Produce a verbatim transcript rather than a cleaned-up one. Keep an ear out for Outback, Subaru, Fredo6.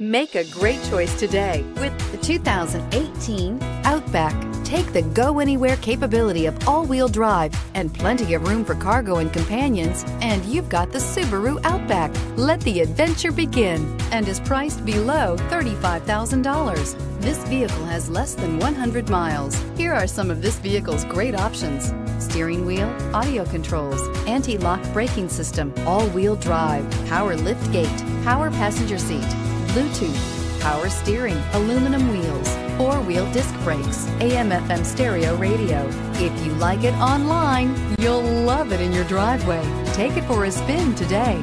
Make a great choice today with the two thousand eighteen Outback. Take the go-anywhere capability of all-wheel drive and plenty of room for cargo and companions, and you've got the Subaru Outback. Let the adventure begin, and is priced below thirty-five thousand dollars. This vehicle has less than one hundred miles. Here are some of this vehicle's great options: steering wheel audio controls, anti-lock braking system, all-wheel drive, power lift gate, power passenger seat, Bluetooth, power steering, aluminum wheels, four-wheel disc brakes, A M F M stereo radio. If you like it online, you'll love it in your driveway. Take it for a spin today.